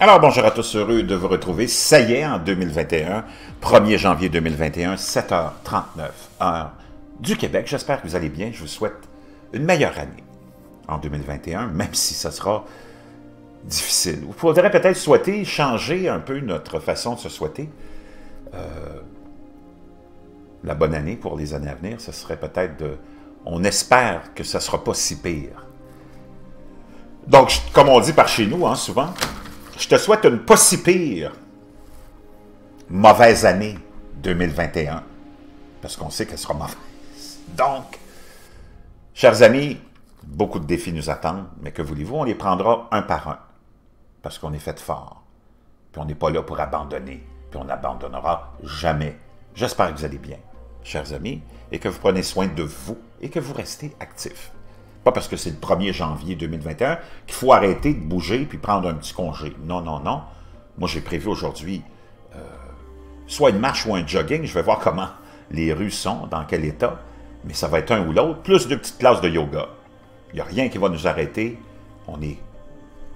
Alors bonjour à tous, heureux de vous retrouver, ça y est, en 2021, 1er janvier 2021, 7h39, heure du Québec. J'espère que vous allez bien, je vous souhaite une meilleure année en 2021, même si ça sera difficile. Vous faudrait peut-être souhaiter changer un peu notre façon de se souhaiter. La bonne année pour les années à venir, ce serait peut-être de... On espère que ça ne sera pas si pire. Donc, comme on dit par chez nous, hein, souvent... Je te souhaite une pas si pire mauvaise année 2021, parce qu'on sait qu'elle sera mauvaise. Donc, chers amis, beaucoup de défis nous attendent, mais que voulez-vous, on les prendra un par un, parce qu'on est fait fort, puis on n'est pas là pour abandonner, puis on n'abandonnera jamais. J'espère que vous allez bien, chers amis, et que vous prenez soin de vous, et que vous restez actifs. Pas parce que c'est le 1er janvier 2021 qu'il faut arrêter de bouger puis prendre un petit congé. Non, non, non. Moi, j'ai prévu aujourd'hui soit une marche ou un jogging. Je vais voir comment les rues sont, dans quel état. Mais ça va être un ou l'autre. Plus deux petites classes de yoga. Il n'y a rien qui va nous arrêter. On est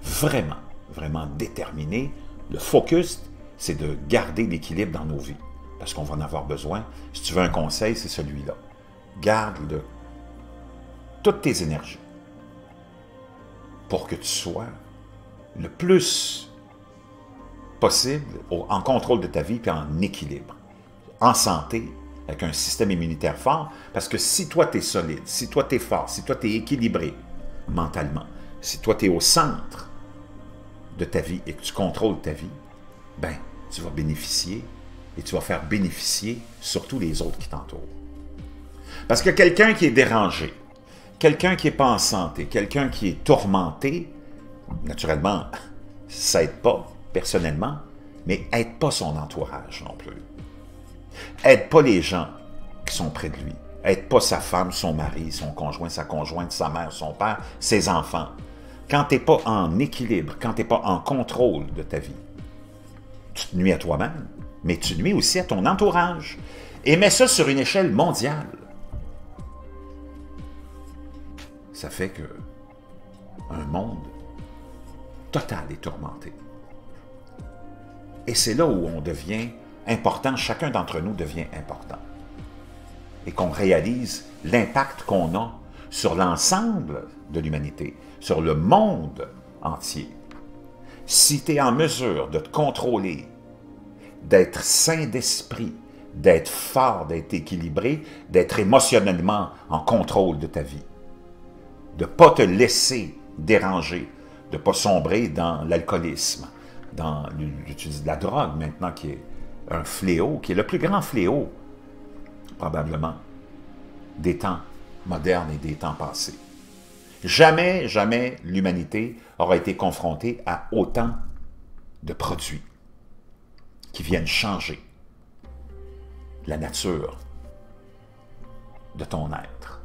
vraiment, vraiment déterminés. Le focus, c'est de garder l'équilibre dans nos vies. Parce qu'on va en avoir besoin. Si tu veux un conseil, c'est celui-là. Garde-le. Toutes tes énergies pour que tu sois le plus possible en contrôle de ta vie puis en équilibre, en santé, avec un système immunitaire fort, parce que si toi tu es solide, si toi tu es fort, si toi tu es équilibré mentalement, si toi tu es au centre de ta vie et que tu contrôles ta vie, ben tu vas bénéficier et tu vas faire bénéficier surtout les autres qui t'entourent. Parce que quelqu'un qui est dérangé, quelqu'un qui n'est pas en santé, quelqu'un qui est tourmenté, naturellement, ça aide pas personnellement, mais aide pas son entourage non plus. Aide pas les gens qui sont près de lui. Aide pas sa femme, son mari, son conjoint, sa conjointe, sa mère, son père, ses enfants. Quand tu n'es pas en équilibre, quand tu n'es pas en contrôle de ta vie, tu te nuis à toi-même, mais tu nuis aussi à ton entourage. Et mets ça sur une échelle mondiale. Ça fait que un monde total est tourmenté. Et c'est là où on devient important, chacun d'entre nous devient important. Et qu'on réalise l'impact qu'on a sur l'ensemble de l'humanité, sur le monde entier. Si tu es en mesure de te contrôler, d'être sain d'esprit, d'être fort, d'être équilibré, d'être émotionnellement en contrôle de ta vie, de ne pas te laisser déranger, de ne pas sombrer dans l'alcoolisme, dans l'utilisation de la drogue maintenant qui est un fléau, qui est le plus grand fléau, probablement, des temps modernes et des temps passés. Jamais, jamais l'humanité aura été confrontée à autant de produits qui viennent changer la nature de ton être.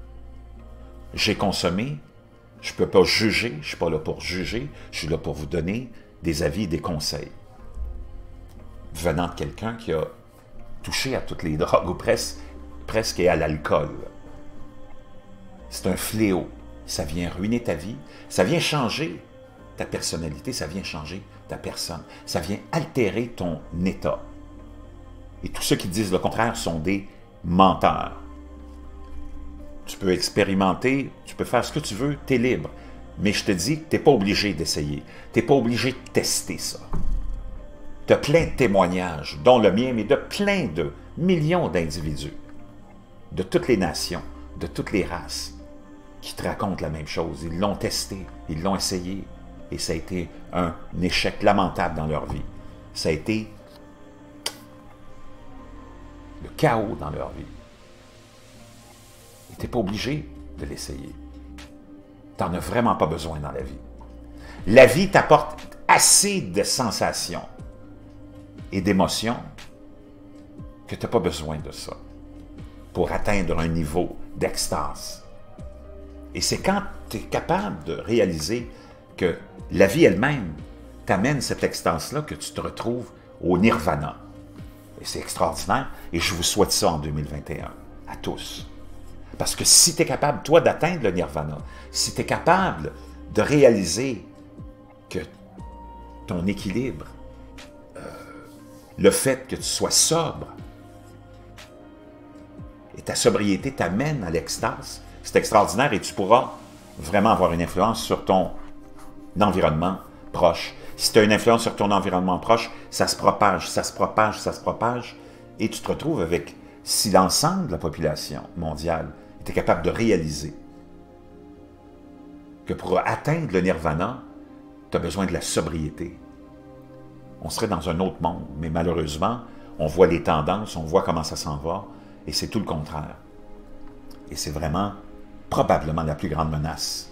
J'ai consommé, je ne peux pas juger, je ne suis pas là pour juger, je suis là pour vous donner des avis, des conseils. Venant de quelqu'un qui a touché à toutes les drogues ou presque et à l'alcool. C'est un fléau. Ça vient ruiner ta vie, ça vient changer ta personnalité, ça vient changer ta personne, ça vient altérer ton état. Et tous ceux qui disent le contraire sont des menteurs. Tu peux expérimenter, tu peux faire ce que tu veux, tu es libre. Mais je te dis que tu n'es pas obligé d'essayer. Tu n'es pas obligé de tester ça. Tu as plein de témoignages, dont le mien, mais de plein de millions d'individus, de toutes les nations, de toutes les races, qui te racontent la même chose. Ils l'ont testé, ils l'ont essayé, et ça a été un échec lamentable dans leur vie. Ça a été le chaos dans leur vie. Tu n'es pas obligé de l'essayer. Tu n'en as vraiment pas besoin dans la vie. La vie t'apporte assez de sensations et d'émotions que tu n'as pas besoin de ça pour atteindre un niveau d'extase. Et c'est quand tu es capable de réaliser que la vie elle-même t'amène cette extase-là que tu te retrouves au nirvana. Et c'est extraordinaire et je vous souhaite ça en 2021, à tous. Parce que si tu es capable, toi, d'atteindre le nirvana, si tu es capable de réaliser que ton équilibre, le fait que tu sois sobre. Et ta sobriété t'amène à l'extase. C'est extraordinaire et tu pourras vraiment avoir une influence sur ton environnement proche. Si tu as une influence sur ton environnement proche, ça se propage, ça se propage, ça se propage. Et tu te retrouves avec, si l'ensemble de la population mondiale était capable de réaliser que pour atteindre le nirvana, tu as besoin de la sobriété. On serait dans un autre monde, mais malheureusement, on voit les tendances, on voit comment ça s'en va, et c'est tout le contraire. Et c'est vraiment probablement la plus grande menace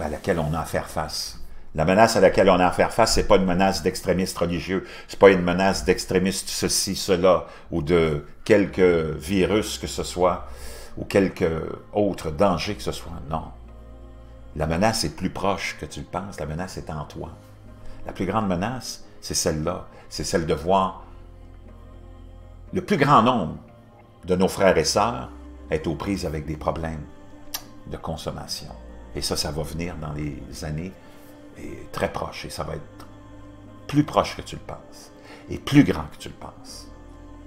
à laquelle on a à faire face. La menace à laquelle on a à faire face, ce n'est pas une menace d'extrémistes religieux, ce n'est pas une menace d'extrémistes ceci, cela, ou de quelque virus que ce soit, ou quelque autre danger que ce soit. Non. La menace est plus proche que tu le penses, la menace est en toi. La plus grande menace, c'est celle-là, c'est celle de voir le plus grand nombre de nos frères et sœurs être aux prises avec des problèmes de consommation. Et ça, ça va venir dans les années très proches, et ça va être plus proche que tu le penses, et plus grand que tu le penses,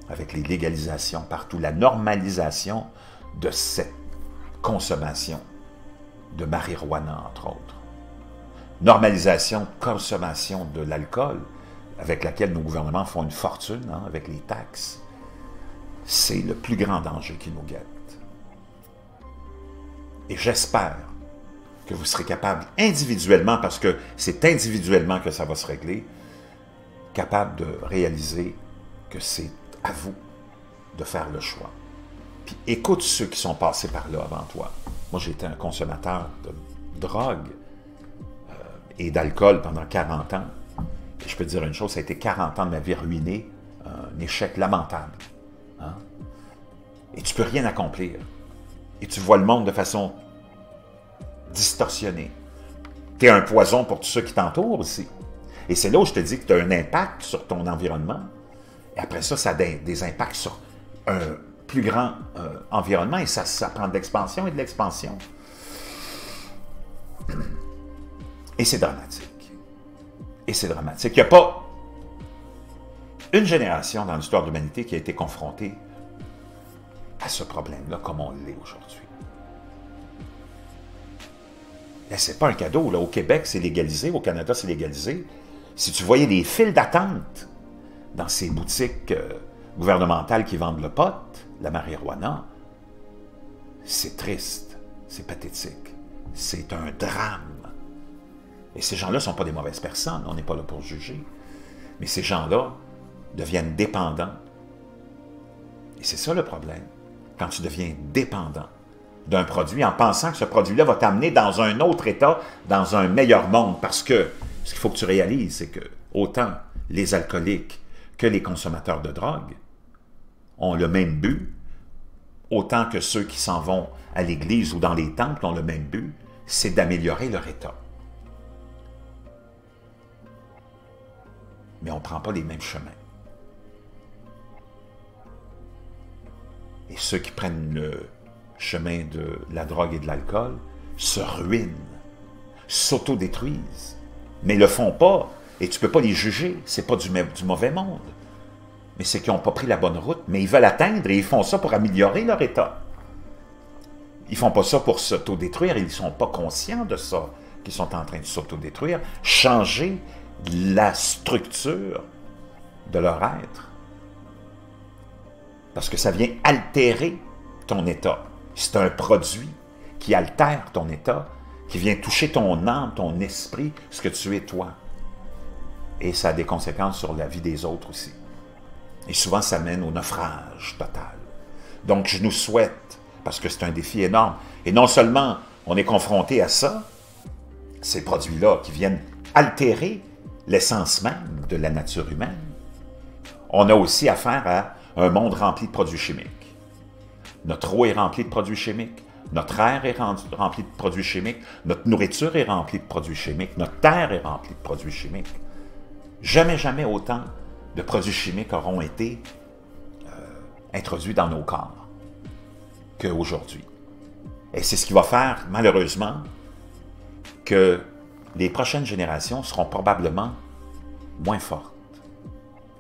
avec les légalisations partout, la normalisation de cette consommation de marijuana, entre autres. Normalisation, consommation de l'alcool, avec laquelle nos gouvernements font une fortune, hein, avec les taxes. C'est le plus grand danger qui nous guette. Et j'espère que vous serez capable individuellement, parce que c'est individuellement que ça va se régler, capable de réaliser que c'est à vous de faire le choix. Puis écoute ceux qui sont passés par là avant toi. Moi, j'étais un consommateur de drogue et d'alcool pendant 40 ans. Et je peux te dire une chose, ça a été 40 ans de ma vie ruinée, un échec lamentable. Hein? Et tu peux rien accomplir. Et tu vois le monde de façon distorsionnée. Tu es un poison pour tous ceux qui t'entourent aussi. Et c'est là où je te dis que tu as un impact sur ton environnement. Et après ça, ça a des impacts sur un plus grand environnement, et ça prend de l'expansion et de l'expansion. Et c'est dramatique. Et c'est dramatique. Il n'y a pas une génération dans l'histoire de l'humanité qui a été confrontée à ce problème-là comme on l'est aujourd'hui. Ce n'est pas un cadeau. Là. Au Québec, c'est légalisé. Au Canada, c'est légalisé. Si tu voyais les files d'attente dans ces boutiques gouvernementales qui vendent le pot, la marijuana, c'est triste, c'est pathétique, c'est un drame. Et ces gens-là ne sont pas des mauvaises personnes, on n'est pas là pour juger. Mais ces gens-là deviennent dépendants. Et c'est ça le problème, quand tu deviens dépendant d'un produit en pensant que ce produit-là va t'amener dans un autre état, dans un meilleur monde. Parce que ce qu'il faut que tu réalises, c'est que autant les alcooliques que les consommateurs de drogue ont le même but, autant que ceux qui s'en vont à l'église ou dans les temples ont le même but, c'est d'améliorer leur état. Mais on ne prend pas les mêmes chemins. Et ceux qui prennent le chemin de la drogue et de l'alcool se ruinent, s'autodétruisent, mais ne le font pas, et tu ne peux pas les juger, ce n'est pas du mauvais monde. Mais c'est qu'ils n'ont pas pris la bonne route, mais ils veulent atteindre et ils font ça pour améliorer leur état. Ils ne font pas ça pour s'autodétruire, ils ne sont pas conscients de ça, qu'ils sont en train de s'autodétruire, changer la structure de leur être. Parce que ça vient altérer ton état. C'est un produit qui altère ton état, qui vient toucher ton âme, ton esprit, ce que tu es toi. Et ça a des conséquences sur la vie des autres aussi. Et souvent, ça mène au naufrage total. Donc, je nous souhaite, parce que c'est un défi énorme, et non seulement on est confronté à ça, ces produits-là qui viennent altérer l'essence même de la nature humaine, on a aussi affaire à un monde rempli de produits chimiques. Notre eau est remplie de produits chimiques, notre air est rempli de produits chimiques, notre nourriture est remplie de produits chimiques, notre terre est remplie de produits chimiques. Jamais, jamais autant de produits chimiques auront été introduits dans nos corps qu'aujourd'hui. Et c'est ce qui va faire, malheureusement, que les prochaines générations seront probablement moins fortes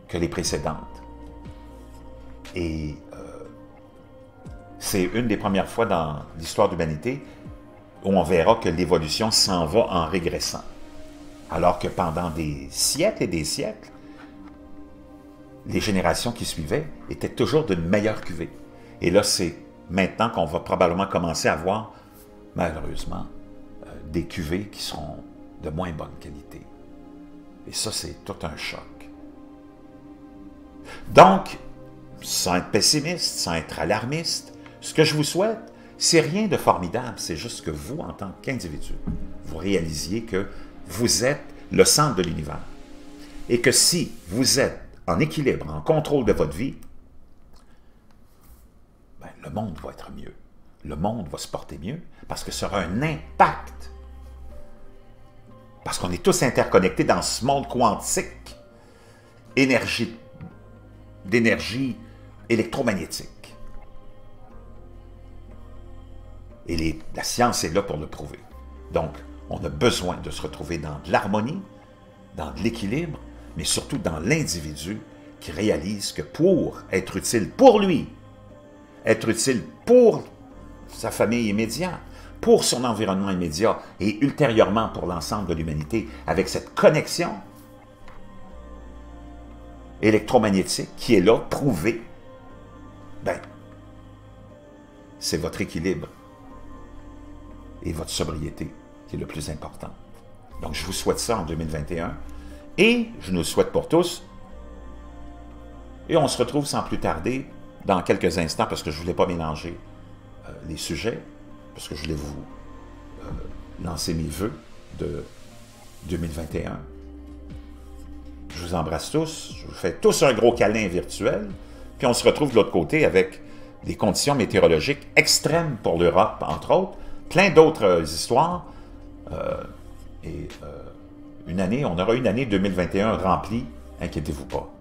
que les précédentes. Et c'est une des premières fois dans l'histoire de l'humanité où on verra que l'évolution s'en va en régressant. Alors que pendant des siècles et des siècles, les générations qui suivaient étaient toujours d'une meilleure cuvée. Et là, c'est maintenant qu'on va probablement commencer à voir, malheureusement, des cuvées qui seront de moins bonne qualité. Et ça, c'est tout un choc. Donc, sans être pessimiste, sans être alarmiste, ce que je vous souhaite, c'est rien de formidable, c'est juste que vous, en tant qu'individu, vous réalisiez que vous êtes le centre de l'univers. Et que si vous êtes en équilibre, en contrôle de votre vie, ben, le monde va être mieux. Le monde va se porter mieux parce que ça aura un impact. Parce qu'on est tous interconnectés dans ce monde quantique d'énergie électromagnétique. Et la science est là pour le prouver. Donc, on a besoin de se retrouver dans de l'harmonie, dans de l'équilibre, mais surtout dans l'individu qui réalise que pour être utile pour lui, être utile pour sa famille immédiate, pour son environnement immédiat et ultérieurement pour l'ensemble de l'humanité, avec cette connexion électromagnétique qui est là, prouvée, ben, c'est votre équilibre et votre sobriété qui est le plus important. Donc, je vous souhaite ça en 2021 et je nous le souhaite pour tous. Et on se retrouve sans plus tarder dans quelques instants parce que je ne voulais pas mélanger les sujets, parce que je voulais vous lancer mes vœux de 2021. Je vous embrasse tous, je vous fais tous un gros câlin virtuel, puis on se retrouve de l'autre côté avec des conditions météorologiques extrêmes pour l'Europe, entre autres, plein d'autres histoires. Une année, on aura une année 2021 remplie, inquiétez-vous pas.